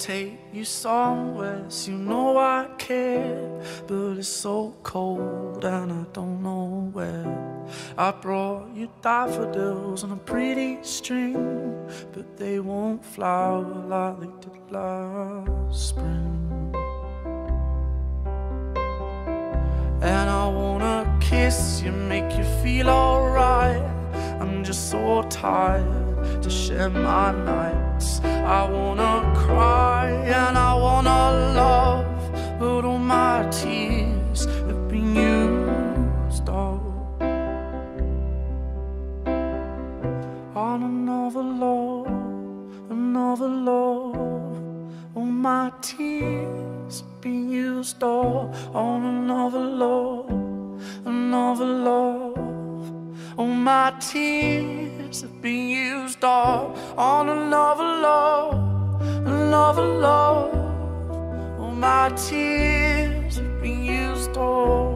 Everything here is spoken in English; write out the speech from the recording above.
take you somewhere, so you know I care. But it's so cold and I don't know where. I brought you daffodils on a pretty string, but they won't flower like they did last spring. And I wanna kiss you, make you feel alright. I'm just so tired to share my nights. I wanna cry and I wanna love, but all my tears have been used up on another love, another love. All my tears have been used up on another love, another love. All my tears have been used up on another love, another love. All my tears have been used up.